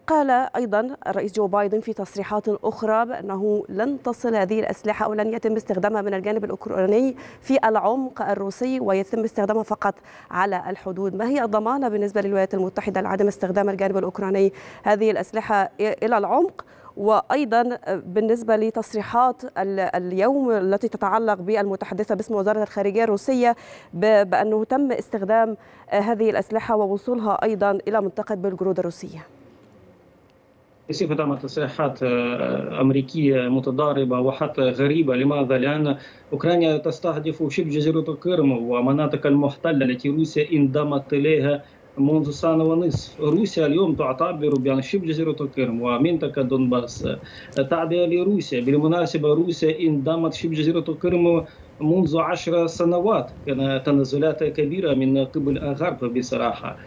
قال أيضا الرئيس جو بايدن في تصريحات أخرى بأنه لن تصل هذه الأسلحة أو لن يتم استخدامها من الجانب الأوكراني في العمق الروسي ويتم استخدامها فقط على الحدود. ما هي الضمانة بالنسبة للولايات المتحدة لعدم استخدام الجانب الأوكراني هذه الأسلحة إلى العمق؟ وأيضا بالنسبة لتصريحات اليوم التي تتعلق بالمتحدثة باسم وزارة الخارجية الروسية بأنه تم استخدام هذه الأسلحة ووصولها أيضا إلى منطقة بلغراد الروسية. كيف دعمت تصريحات أمريكية متضاربة وحتى غريبة؟ لماذا؟ لأن أوكرانيا تستهدف شبه جزيرة القرم ومناطق المحتلة التي روسيا انضمت إليها منذ سنة ونصف. روسيا اليوم تعتبر بأن شبه جزيرة القرم ومنطقة دونباس تابعة لروسيا. بالمناسبة روسيا انضمت شبه جزيرة القرم منذ 10 سنوات، كان تنازلات كبيرة من قبل الغرب بصراحة.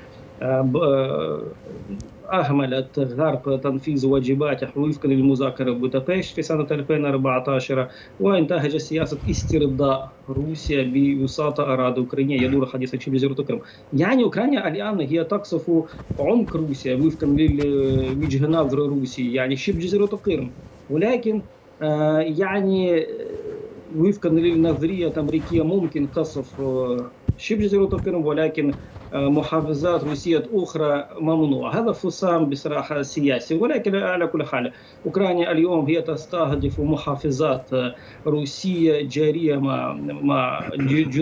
أهملت غرب تنفيذ واجباته وفقا للمذاكرة بودابشت في سنة 2014 وانتهج سياسة استرضاء روسيا بوساطة أراضي أوكرانية. يدور حديث شبه جزيرة القرم. يعني أوكرانيا الآن هي تقصف عمق روسيا وفقا لوجه نظر روسي، يعني شبه جزيرة القرم. ولكن يعني وفقا للنظرية الأمريكية ممكن قصف شبه جزيرة القرم ولكن محافظات روسية أخرى ممنوع. هذا فصام بصراحة سياسي. ولكن على كل حال أوكرانيا اليوم هي تستهدف محافظات روسية جارية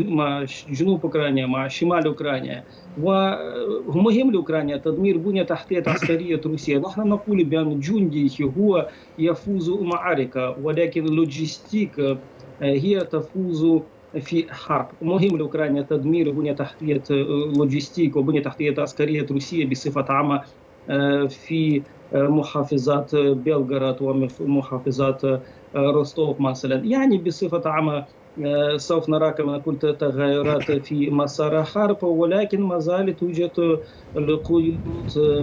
مع جنوب أوكرانيا مع شمال أوكرانيا، ومهم لأوكرانيا تدمير بنية تحتية عسكرية روسيا. نحن نقول بأن جندي هو يفوز معركة ولكن لوجستيك هي تفوز في حرب. مهم لأوكرانيا تدمير بنية تحتية لوجستيك وبنية تحتية عسكرية روسية بصفة عامة في محافظات بلغراد ومحافظات روستوف مثلا. يعني بصفة عامة سوف نرى كما قلت تغيرات في مسار الحرب، ولكن ما زالت توجد القيود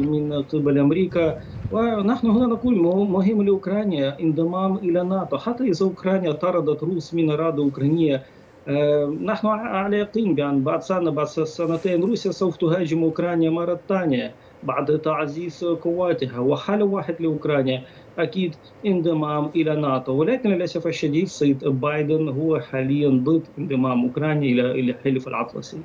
من قبل أمريكا. ونحن هنا نقول مهم لأوكرانيا انضمام إلى ناتو. حتى إذا أوكرانيا طردت روس من أراضي أوكرانية، نحن على يقين بأن بعد سنتين روسيا سوف تهاجم أوكرانيا مرة ثانية بعد تعزيز قواتها. وحل واحد لأوكرانيا أكيد انضمام إلى ناتو. ولكن للأسف الشديد السيد بايدن هو حاليا ضد انضمام أوكرانيا إلى الحلف الأطلسي.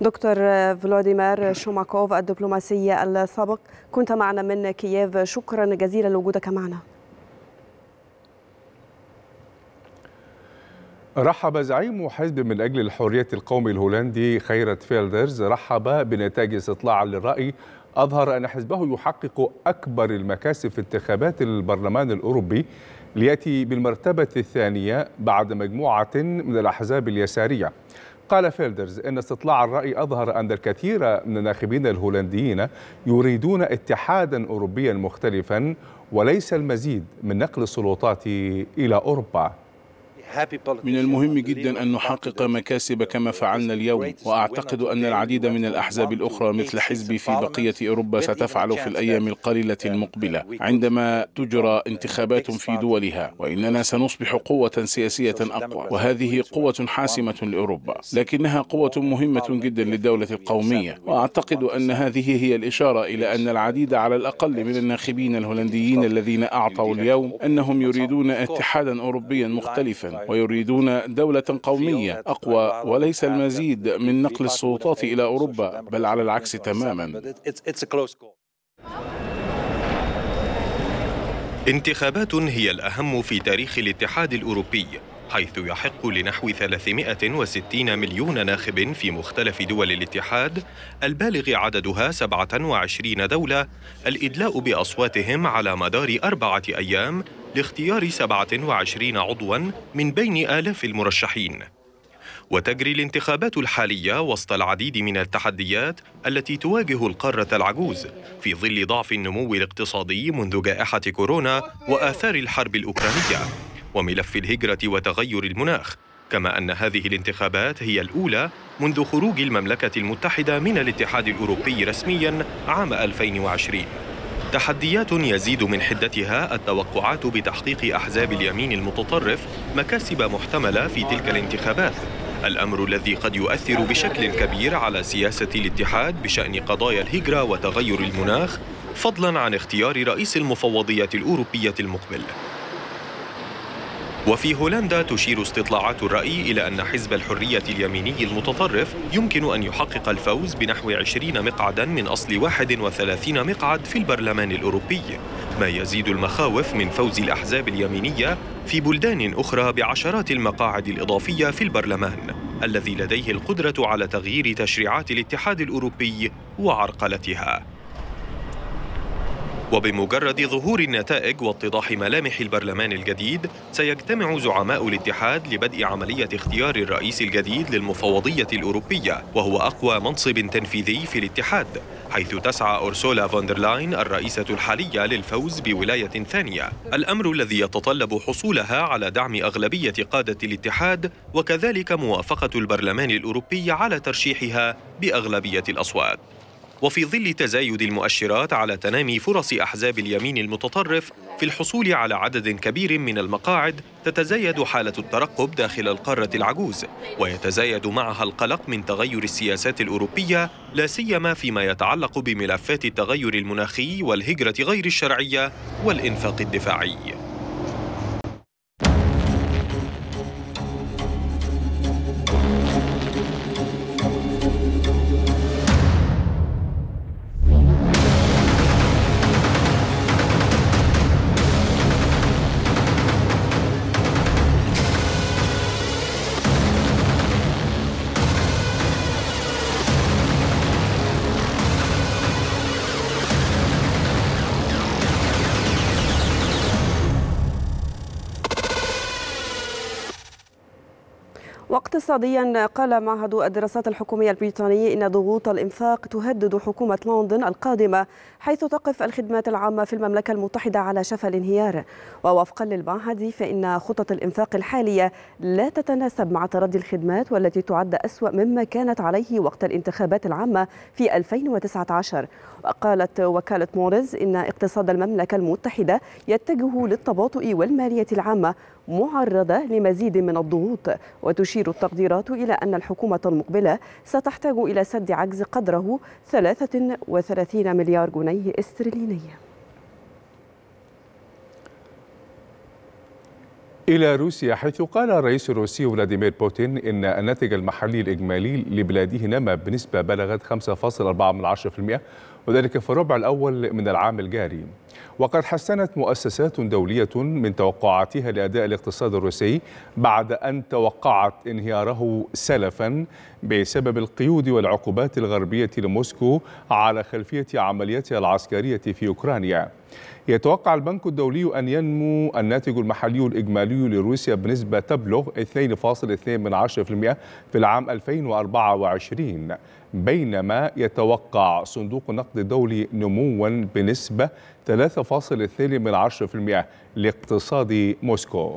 دكتور فلوديمير شوماكوف الدبلوماسي السابق، كنت معنا من كييف، شكرا جزيلا لوجودك معنا. رحب زعيم حزب من أجل الحرية القومي الهولندي خيرت فيلدرز رحب بنتائج استطلاع للرأي أظهر أن حزبه يحقق أكبر المكاسب في انتخابات البرلمان الأوروبي، ليأتي بالمرتبة الثانية بعد مجموعة من الأحزاب اليسارية. قال فيلدرز إن استطلاع الرأي أظهر أن الكثير من الناخبين الهولنديين يريدون اتحادا أوروبيا مختلفا وليس المزيد من نقل السلطات إلى أوروبا. من المهم جدا أن نحقق مكاسب كما فعلنا اليوم، وأعتقد أن العديد من الأحزاب الأخرى مثل حزبي في بقية أوروبا ستفعل في الأيام القليلة المقبلة عندما تجرى انتخابات في دولها، وإننا سنصبح قوة سياسية أقوى، وهذه قوة حاسمة لأوروبا، لكنها قوة مهمة جدا للدولة القومية. وأعتقد أن هذه هي الإشارة إلى أن العديد على الأقل من الناخبين الهولنديين الذين أعطوا اليوم أنهم يريدون اتحادا أوروبيا مختلفا ويريدون دولة قومية أقوى وليس المزيد من نقل السلطات إلى أوروبا، بل على العكس تماما. انتخابات هي الأهم في تاريخ الاتحاد الأوروبي، حيث يحق لنحو 360 مليون ناخب في مختلف دول الاتحاد البالغ عددها 27 دولة الإدلاء بأصواتهم على مدار 4 أيام لاختيار 27 عضواً من بين آلاف المرشحين. وتجري الانتخابات الحالية وسط العديد من التحديات التي تواجه القارة العجوز في ظل ضعف النمو الاقتصادي منذ جائحة كورونا وآثار الحرب الأوكرانية وملف الهجرة وتغير المناخ، كما أن هذه الانتخابات هي الأولى منذ خروج المملكة المتحدة من الاتحاد الأوروبي رسمياً عام 2020. تحديات يزيد من حدتها التوقعات بتحقيق أحزاب اليمين المتطرف مكاسب محتملة في تلك الانتخابات، الأمر الذي قد يؤثر بشكل كبير على سياسة الاتحاد بشأن قضايا الهجرة وتغير المناخ، فضلا عن اختيار رئيس المفوضية الأوروبية المقبل. وفي هولندا تشير استطلاعات الرأي إلى أن حزب الحرية اليميني المتطرف يمكن أن يحقق الفوز بنحو 20 مقعدا من أصل 31 مقعد في البرلمان الأوروبي، ما يزيد المخاوف من فوز الأحزاب اليمينية في بلدان أخرى بعشرات المقاعد الإضافية في البرلمان الذي لديه القدرة على تغيير تشريعات الاتحاد الأوروبي وعرقلتها. وبمجرد ظهور النتائج واتضاح ملامح البرلمان الجديد، سيجتمع زعماء الاتحاد لبدء عملية اختيار الرئيس الجديد للمفوضية الأوروبية، وهو أقوى منصب تنفيذي في الاتحاد، حيث تسعى أورسولا فوندرلاين الرئيسة الحالية للفوز بولاية ثانية، الأمر الذي يتطلب حصولها على دعم أغلبية قادة الاتحاد وكذلك موافقة البرلمان الأوروبي على ترشيحها بأغلبية الأصوات. وفي ظل تزايد المؤشرات على تنامي فرص أحزاب اليمين المتطرف في الحصول على عدد كبير من المقاعد، تتزايد حالة الترقب داخل القارة العجوز، ويتزايد معها القلق من تغير السياسات الأوروبية، لا سيما فيما يتعلق بملفات التغير المناخي والهجرة غير الشرعية والإنفاق الدفاعي. اقتصاديا، قال معهد الدراسات الحكومية البريطاني إن ضغوط الإنفاق تهدد حكومة لندن القادمة، حيث تقف الخدمات العامة في المملكة المتحدة على شفا الانهيار. ووفقا للمعهد فإن خطط الإنفاق الحالية لا تتناسب مع تردي الخدمات، والتي تعد أسوأ مما كانت عليه وقت الانتخابات العامة في 2019. وقالت وكالة موريز إن اقتصاد المملكة المتحدة يتجه للتباطؤ والمالية العامة معرضة لمزيد من الضغوط، وتشير التقديرات إلى أن الحكومة المقبلة ستحتاج إلى سد عجز قدره 33 مليار جنيه استرليني. إلى روسيا، حيث قال الرئيس الروسي فلاديمير بوتين إن الناتج المحلي الإجمالي لبلاده نما بنسبة بلغت 5.4%، وذلك في الربع الأول من العام الجاري. وقد حسنت مؤسسات دولية من توقعاتها لأداء الاقتصاد الروسي بعد أن توقعت انهياره سلفا بسبب القيود والعقوبات الغربية لموسكو على خلفية عمليتها العسكرية في أوكرانيا. يتوقع البنك الدولي أن ينمو الناتج المحلي الإجمالي لروسيا بنسبة تبلغ 2.2% في العام 2024، بينما يتوقع صندوق النقد الدولي نموا بنسبة 3.2% لاقتصاد موسكو.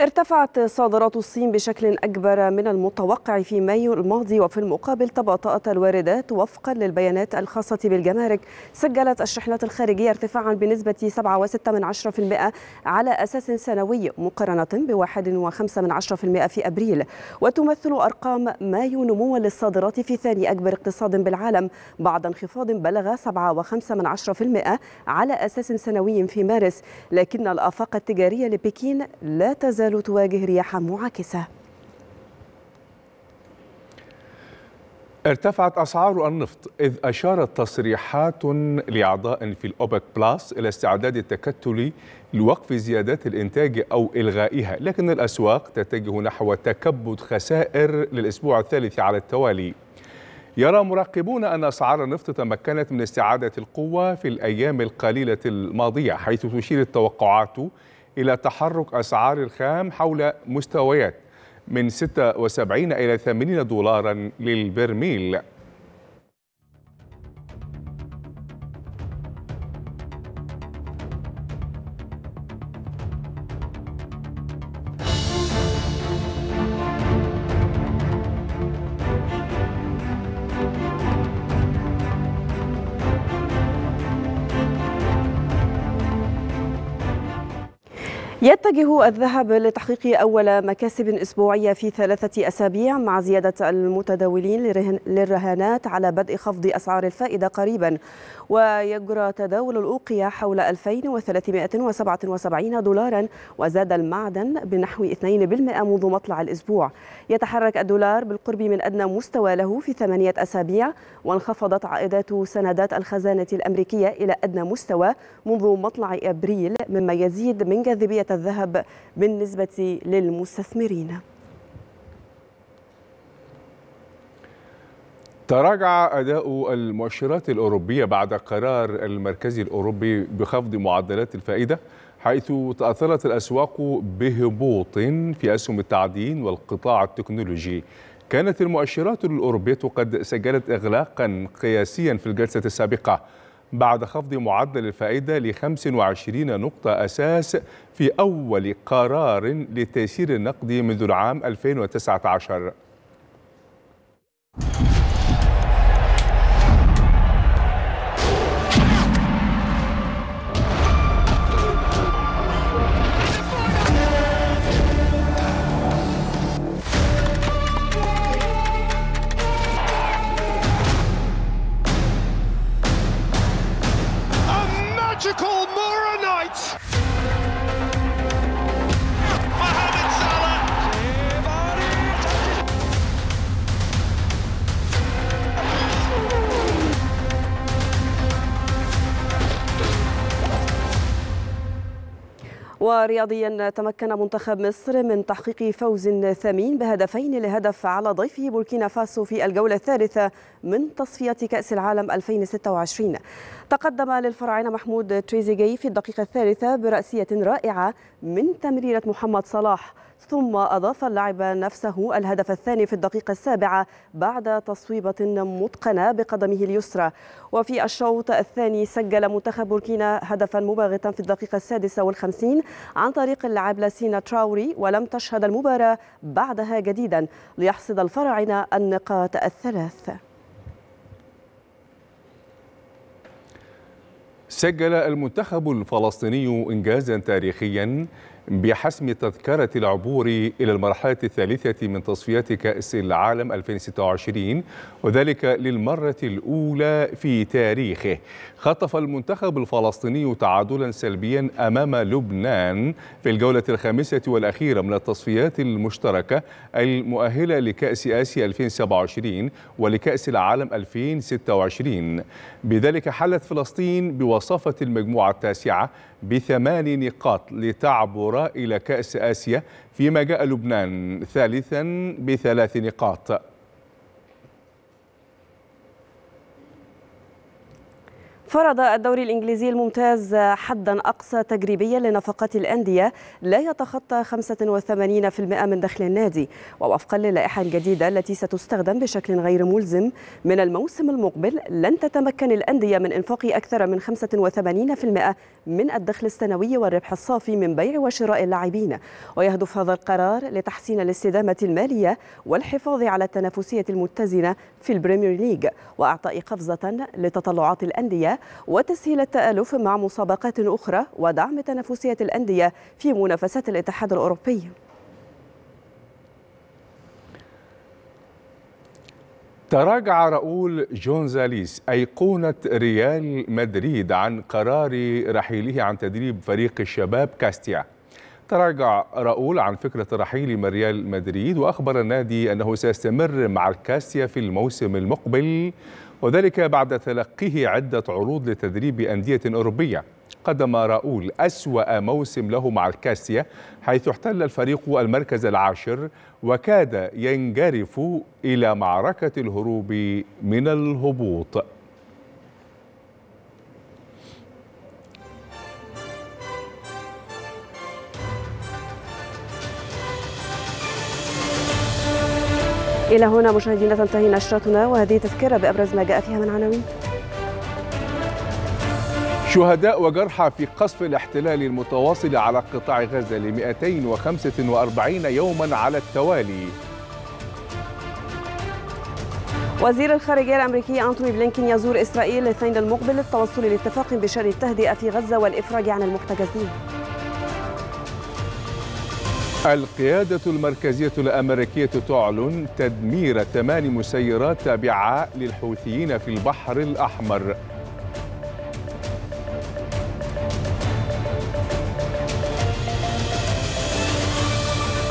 ارتفعت صادرات الصين بشكل أكبر من المتوقع في مايو الماضي، وفي المقابل تباطأت الواردات. وفقا للبيانات الخاصة بالجمارك، سجلت الشحنات الخارجية ارتفاعا بنسبة 7.6% على أساس سنوي مقارنة ب 1.5% في أبريل. وتمثل أرقام مايو نموا للصادرات في ثاني أكبر اقتصاد بالعالم، بعد انخفاض بلغ 7.5% على أساس سنوي في مارس. لكن الآفاق التجارية لبكين لا تزال تواجه رياح معاكسة. ارتفعت أسعار النفط، إذ أشارت تصريحات لأعضاء في الأوبك بلاس إلى استعداد التكتل لوقف زيادات الإنتاج أو إلغائها، لكن الأسواق تتجه نحو تكبد خسائر للأسبوع الثالث على التوالي. يرى مراقبون أن أسعار النفط تمكنت من استعادة القوة في الأيام القليلة الماضية، حيث تشير التوقعات إلى تحرك أسعار الخام حول مستويات من 76 إلى 80 دولارا للبرميل. يتجه الذهب لتحقيق أول مكاسب أسبوعية في 3 أسابيع مع زيادة المتداولين للرهانات على بدء خفض أسعار الفائدة قريبا، ويجرى تداول الأوقية حول 2377 دولارا وزاد المعدن بنحو 2% منذ مطلع الأسبوع. يتحرك الدولار بالقرب من أدنى مستوى له في 8 أسابيع، وانخفضت عائدات سندات الخزانة الأمريكية إلى أدنى مستوى منذ مطلع أبريل، مما يزيد من جاذبية الذهب بالنسبة للمستثمرين. تراجع أداء المؤشرات الأوروبية بعد قرار المركزي الأوروبي بخفض معدلات الفائدة، حيث تأثرت الأسواق بهبوط في أسهم التعدين والقطاع التكنولوجي. كانت المؤشرات الأوروبية قد سجلت إغلاقا قياسيا في الجلسة السابقة بعد خفض معدل الفائدة ل 25 نقطة أساس في أول قرار لتيسير النقد منذ العام 2019. ورياضيا، تمكن منتخب مصر من تحقيق فوز ثمين بهدفين لهدف على ضيفه بوركينا فاسو في الجولة الثالثة من تصفية كأس العالم 2026. تقدم للفراعنة محمود تريزيجي في الدقيقة الثالثة برأسية رائعة من تمريرة محمد صلاح، ثم أضاف اللاعب نفسه الهدف الثاني في الدقيقة السابعة بعد تصويبة متقنة بقدمه اليسرى. وفي الشوط الثاني سجل منتخب بوركينا هدفا مباغتا في الدقيقة 56 عن طريق اللاعب لاسينا تراوري، ولم تشهد المباراة بعدها جديدا ليحصد الفراعنة النقاط 3. سجل المنتخب الفلسطيني إنجازا تاريخيا بحسم تذكرة العبور إلى المرحلة الثالثة من تصفيات كأس العالم 2026، وذلك للمرة الأولى في تاريخه. خطف المنتخب الفلسطيني تعادلا سلبيا أمام لبنان في الجولة الخامسة والأخيرة من التصفيات المشتركة المؤهلة لكأس آسيا 2027 ولكأس العالم 2026. بذلك حلت فلسطين بوصافة المجموعة التاسعة ب8 نقاط لتعبر إلى كأس آسيا، فيما جاء لبنان ثالثا ب3 نقاط. فرض الدوري الإنجليزي الممتاز حدا أقصى تجريبيا لنفقات الأندية لا يتخطى 85% من دخل النادي، ووفقا للائحة الجديدة التي ستستخدم بشكل غير ملزم من الموسم المقبل، لن تتمكن الأندية من إنفاق أكثر من 85% من الدخل السنوي والربح الصافي من بيع وشراء اللاعبين. ويهدف هذا القرار لتحسين الاستدامة المالية والحفاظ على التنافسية المتزنة في البريمير ليج، وإعطاء قفزة لتطلعات الأندية، وتسهيل التآلف مع مسابقات أخرى، ودعم تنافسية الأندية في منافسات الاتحاد الأوروبي. تراجع راؤول جونزاليس أيقونة ريال مدريد عن قرار رحيله عن تدريب فريق الشباب كاستيا. تراجع راؤول عن فكرة الرحيل من ريال مدريد، وأخبر النادي أنه سيستمر مع الكاستيا في الموسم المقبل، وذلك بعد تلقيه عدة عروض لتدريب أندية أوروبية. قدم راؤول أسوأ موسم له مع الكاستيا، حيث احتل الفريق المركز 10 وكاد ينجرف إلى معركة الهروب من الهبوط. إلى هنا مشاهدينا تنتهي نشرتنا، وهذه تذكرة بأبرز ما جاء فيها من عناوين. شهداء وجرحى في قصف الاحتلال المتواصل على قطاع غزة ل 245 يوما على التوالي. وزير الخارجية الأمريكي أنتوني بلينكن يزور إسرائيل الاثنين المقبل للتوصل لاتفاق بشأن التهدئة في غزة والإفراج عن المحتجزين. القيادة المركزية الأمريكية تعلن تدمير 8 مسيرات تابعة للحوثيين في البحر الأحمر.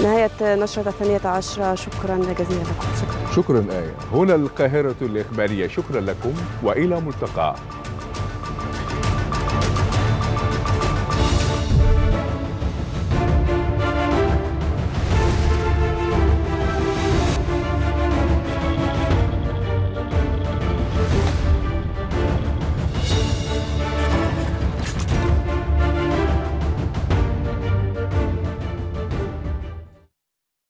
نهاية نشرة 18، شكرا جزيلا لكم. شكرا آية. هنا القاهرة الإخبارية، شكرا لكم وإلى ملتقى.